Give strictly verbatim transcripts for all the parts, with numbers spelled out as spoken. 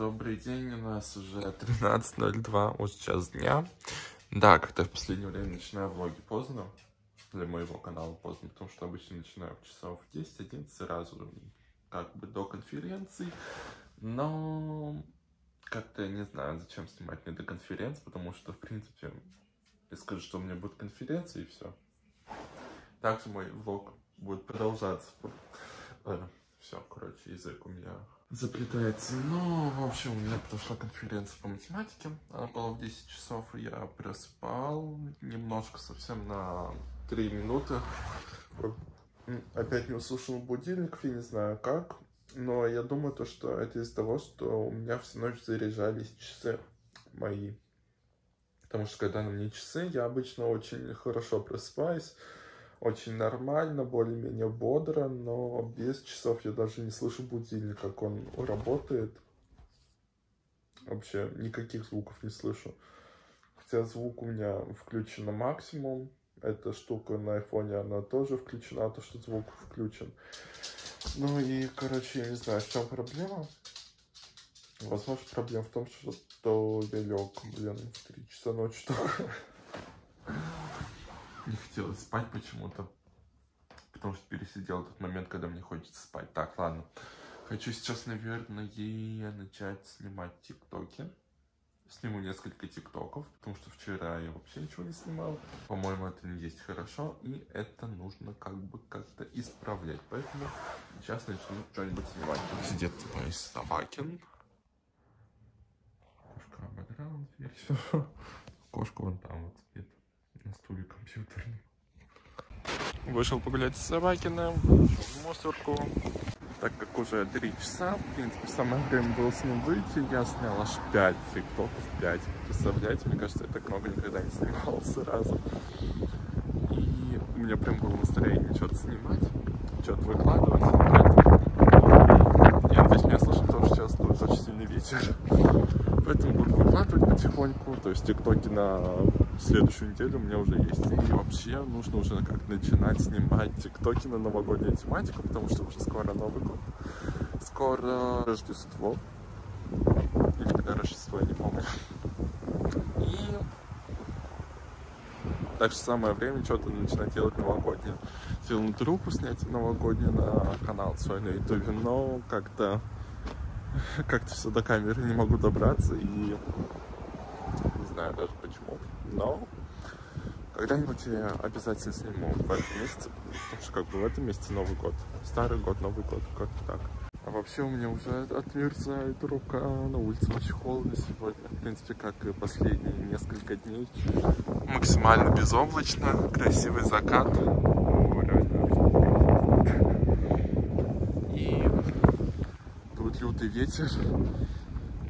Добрый день, у нас уже тринадцать ноль два, вот сейчас дня. Да, как-то в последнее время начинаю влоги поздно, для моего канала поздно, потому что обычно начинаю в часов десять-одиннадцать сразу, как бы до конференции, но как-то я не знаю, зачем снимать мне до конференции, потому что, в принципе, я скажу, что у меня будет конференция и все. Также мой влог будет продолжаться. Все, короче, язык у меня заплетается. Ну, в общем, у меня прошла конференция по математике. Она была в десять часов, и я проспал немножко, совсем на три минуты. Опять не услышал будильник, я не знаю как. Но я думаю, то, что это из-за того, что у меня всю ночь заряжались часы мои. Потому что когда на мне часы, я обычно очень хорошо просыпаюсь. Очень нормально, более-менее бодро, но без часов я даже не слышу будильник, как он работает. Вообще никаких звуков не слышу. Хотя звук у меня включен на максимум. Эта штука на айфоне, она тоже включена, то что звук включен. Ну и, короче, я не знаю, в чем проблема. Возможно, проблема в том, что то я лег, блин, в три часа ночи только. Не хотелось спать почему-то, потому что пересидел тот момент, когда мне хочется спать. Так, ладно. Хочу сейчас, наверное, начать снимать тиктоки. Сниму несколько тиктоков, потому что вчера я вообще ничего не снимал. По-моему, это не есть хорошо, и это нужно как бы как-то исправлять. Поэтому сейчас начну что-нибудь снимать. Тут сидит мой Собакин. Кошка ободрала дверь. Кошка вон там вот спит. На стуле компьютерный. Вышел погулять с Собакиным, вышел в мусорку. Так как уже три часа, в принципе, самое время было с ним выйти. Я снял аж пять тиктоков, пять. Представляете, мне кажется, я так много никогда не снимал сразу. И у меня прям было настроение что-то снимать, что-то выкладывать. Я надеюсь, меня слышно, потому что сейчас будет очень сильный ветер. Поэтому буду выкладывать потихоньку. То есть тиктоки на следующую неделю у меня уже есть. И вообще нужно уже как начинать снимать тиктоки на новогоднюю тематику, потому что уже скоро Новый год. Скоро Рождество. Или когда Рождество, я не помню. И... Так что самое время что-то начинать делать новогоднее. Хотел на руку снять новогоднее на канал свой на ютубе, но как-то... Как-то все до камеры не могу добраться и не знаю даже почему, но когда-нибудь я обязательно сниму в этом месяце, потому что как бы в этом месяце Новый год, старый год, Новый год, как-то так. А вообще у меня уже отмерзает рука, на улице очень холодно сегодня, в принципе, как и последние несколько дней. Максимально безоблачно, красивый закат. Лютый ветер.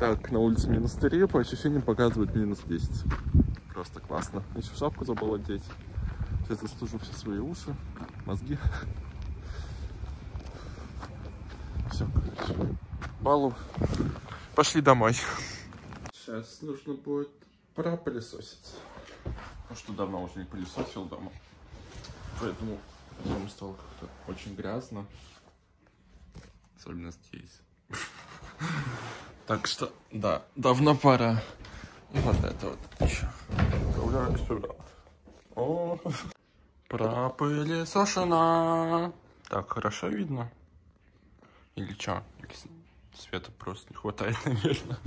Так, на улице минус три, по ощущениям показывает минус десять. Просто классно. Еще шапку забыл одеть. Сейчас застужу все свои уши, мозги. Все, короче. Балу. Пошли домой. Сейчас нужно будет пропылесосить. Ну что, давно уже не пылесосил дома. Поэтому дома стало как-то очень грязно. Особенно здесь. Так что, да, давно пора. Вот это вот еще. О, пропылесошена. Так, хорошо видно? Или что? Света просто не хватает, наверное.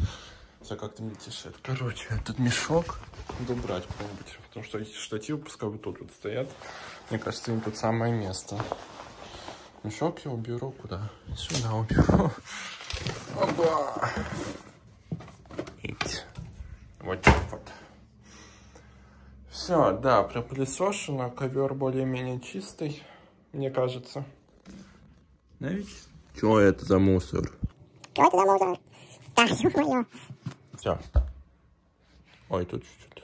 Все как-то мне тишит. Короче, этот мешок надо убрать куда-нибудь. Потому что эти штативы, пускай вот тут вот стоят. Мне кажется, им тут самое место. Мешок я уберу куда? Сюда уберу. Опа! Вот так вот. Все, да, пропылесошено. Ковер более-менее чистый, мне кажется. Что это за мусор? Что это за мусор? Да, ё-моё. Все. Ой, тут чуть-чуть.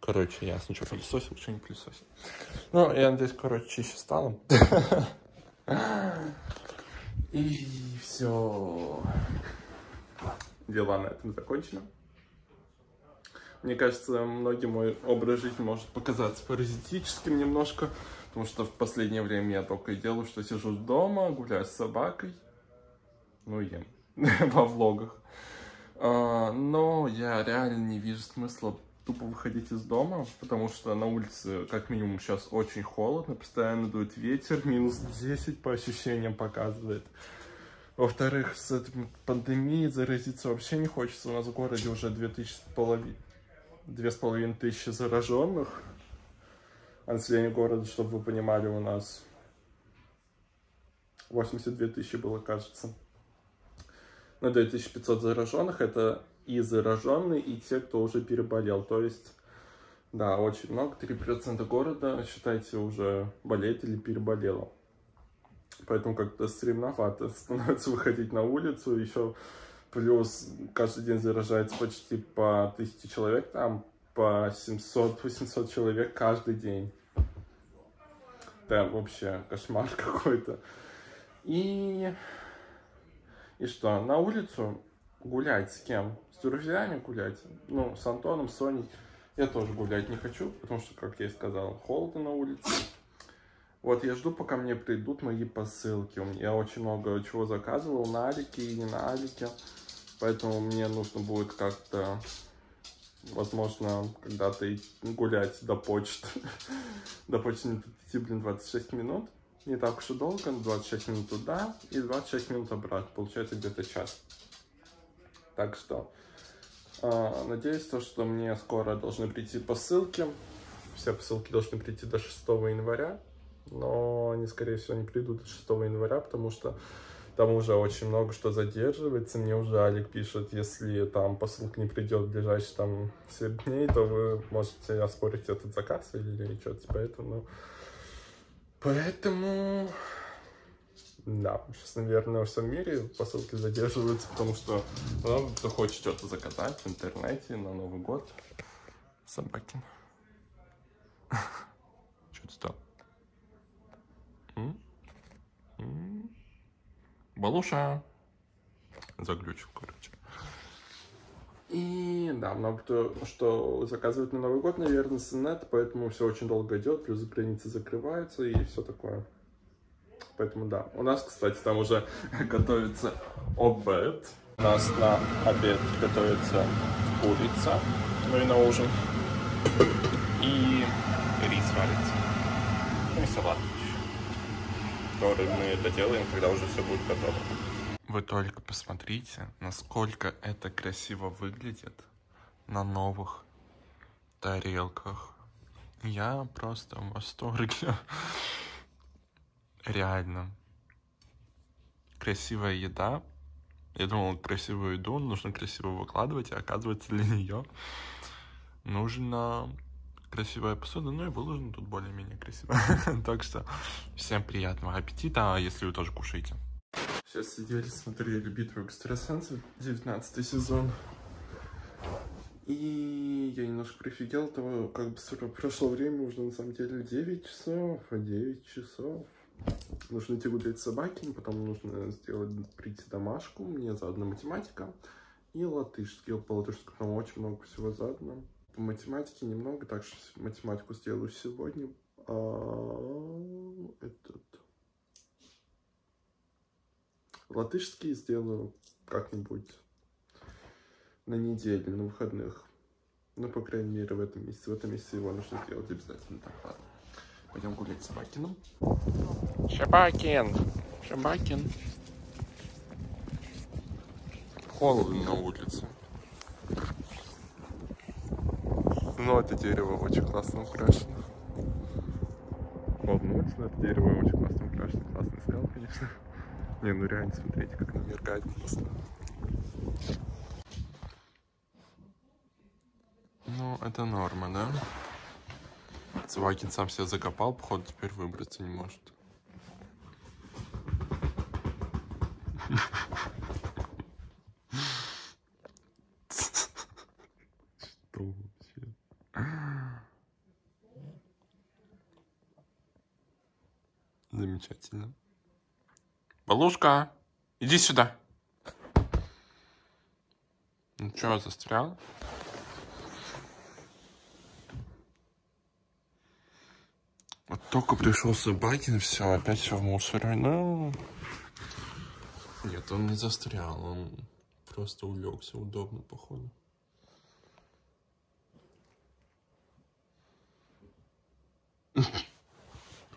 Короче, я сначала пылесосил, что не пылесосил. Ну, я надеюсь, короче, чище стало. И все. Дела на этом закончены. Мне кажется, многим мой образ жизни может показаться паразитическим немножко, потому что в последнее время я только и делаю, что сижу дома, гуляю с собакой, ну и ем. во влогах. Но я реально не вижу смысла тупо выходить из дома, потому что на улице как минимум сейчас очень холодно, постоянно дует ветер, минус десять по ощущениям показывает. Во-вторых, с этой пандемией заразиться вообще не хочется. У нас в городе уже две тысячи с половиной тысячи зараженных. А население города, чтобы вы понимали, у нас восемьдесят две тысячи было, кажется. На две тысячи пятьсот зараженных это и зараженные, и те, кто уже переболел. То есть, да, очень много. три процента города, считайте, уже болеет или переболело. Поэтому как-то стремновато становится выходить на улицу. Еще плюс каждый день заражается почти по тысяче человек, там по семьсот-восемьсот человек каждый день. Да, вообще кошмар какой-то. И... И что, на улицу гулять с кем? С друзьями гулять? Ну, с Антоном, Соней. Я тоже гулять не хочу, потому что, как я и сказал, холодно на улице. Вот я жду, пока мне придут мои посылки. Я очень много чего заказывал на Алике и не на Алике. Поэтому мне нужно будет как-то, возможно, когда-то гулять до почты. До почты не идти, блин, двадцать шесть минут. Не так уж и долго. двадцать шесть минут туда и двадцать шесть минут обратно. Получается где-то час. Так что, э, надеюсь, то, что мне скоро должны прийти посылки. Все посылки должны прийти до шестого января. Но они, скорее всего, не придут шестого января, потому что там уже очень много что задерживается. Мне уже Олег пишет, если там посылка не придет в ближайшие там семь дней, то вы можете оспорить этот заказ или что-то типа этого. Поэтому, да, сейчас, наверное, во всем мире посылки задерживаются, потому что ну, кто хочет что-то заказать в интернете на Новый год. Собакин. Что ты стал? Балуша заглючил, короче. И да, много кто что заказывает на Новый год, наверное, с инет, поэтому все очень долго идет, плюс границы закрываются и все такое. Поэтому да. У нас, кстати, там уже готовится обед. У нас на обед готовится курица, ну и на ужин. И рис варится. И салат. Который мы доделаем, когда уже все будет готово. Вы только посмотрите, насколько это красиво выглядит на новых тарелках. Я просто в восторге. Реально. Красивая еда. Я думал, красивую еду нужно красиво выкладывать, а оказывается, для нее нужно... красивая посуда, ну и выложена тут более-менее красиво. Так что всем приятного аппетита, если вы тоже кушаете. Сейчас сидели, смотрели «Битву экстрасенсов», девятнадцатый сезон. И я немножко прифигел того, как бы прошло время, уже на самом деле девять часов, девять часов. Нужно идти гулять с Собакиным, потом нужно сделать, прийти домашку, мне заодно математика и латышский. По латышскому там очень много всего заодно. По математике немного, так что математику сделаю сегодня. А, этот. Латышский сделаю как-нибудь на неделю, на выходных. Ну, по крайней мере, в этом месяце. В этом месяце его нужно сделать обязательно. Так, ладно. Пойдем гулять с Собакином. Собакин! Собакин! Холодно на улице. Но это дерево очень классно украшено. Ладно, улица, но это дерево очень классно украшено. Классный скал, конечно. Не, ну реально, смотрите, как она меркает классно. Ну, это норма, да? Собакин сам себя закопал, походу теперь выбраться не может. Замечательно. Балушка, иди сюда. Ну чё, застрял? Вот только пришел Собакин, все, опять все в мусоре. Ну, Нет, он не застрял, он просто улегся удобно, походу.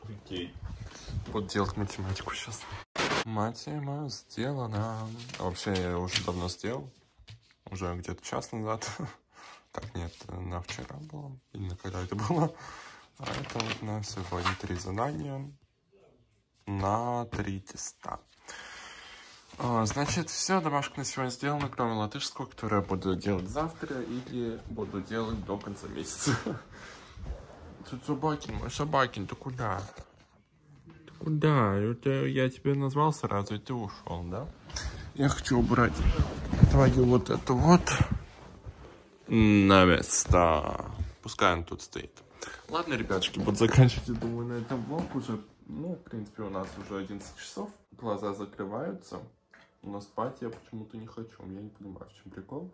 Окей. Вот делать математику сейчас. Матема сделана. Вообще, я уже давно сделал. Уже где-то час назад. Так, нет, на вчера было. Или на когда это было. А это вот на сегодня три задания. На три теста. Значит, все, домашка на сегодня сделана, кроме латышского, которое я буду делать завтра или буду делать до конца месяца. Тут Собакин, мой Собакин, ты куда? Ты куда? Это я тебя назвал сразу, и ты ушел, да? Я хочу убрать твою вот эту вот на место. Пускай он тут стоит. Ладно, ребятушки, буду заканчивать, я думаю, на этом влог уже. Ну, в принципе, у нас уже одиннадцать часов. Глаза закрываются. Но спать я почему-то не хочу. Я не понимаю, в чем прикол.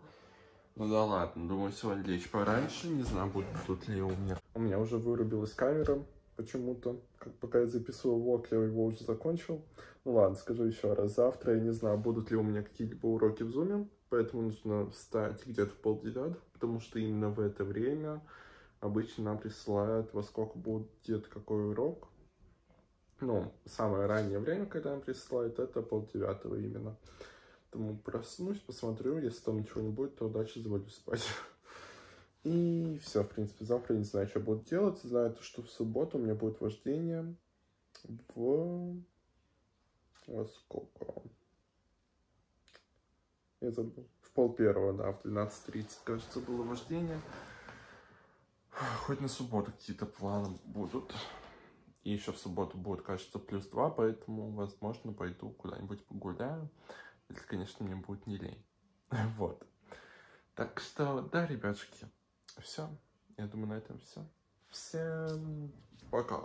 Ну да ладно, думаю, сегодня лечь пораньше, не знаю, будет тут ли у меня. У меня уже вырубилась камера почему-то. Как пока я записывал влог, я его уже закончил. Ну ладно, скажу еще раз, завтра я не знаю, будут ли у меня какие-либо уроки в зуме, поэтому нужно встать где-то в полдевятого, потому что именно в это время обычно нам присылают, во сколько будет какой урок. Ну, самое раннее время, когда нам присылают, это полдевятого именно. Поэтому проснусь, посмотрю, если там ничего не будет, то дальше завалю спать. И все, в принципе, завтра я не знаю, что буду делать. Знаю, что в субботу у меня будет вождение в... Во сколько? Я забыл. В пол первого, да, в двенадцать тридцать, кажется, было вождение. Хоть на субботу какие-то планы будут. И еще в субботу будет, кажется, плюс два, поэтому, возможно, пойду куда-нибудь погуляю. Если, конечно, мне будет не лень. Вот. Так что, да, ребятушки, все. Я думаю, на этом все. Всем пока.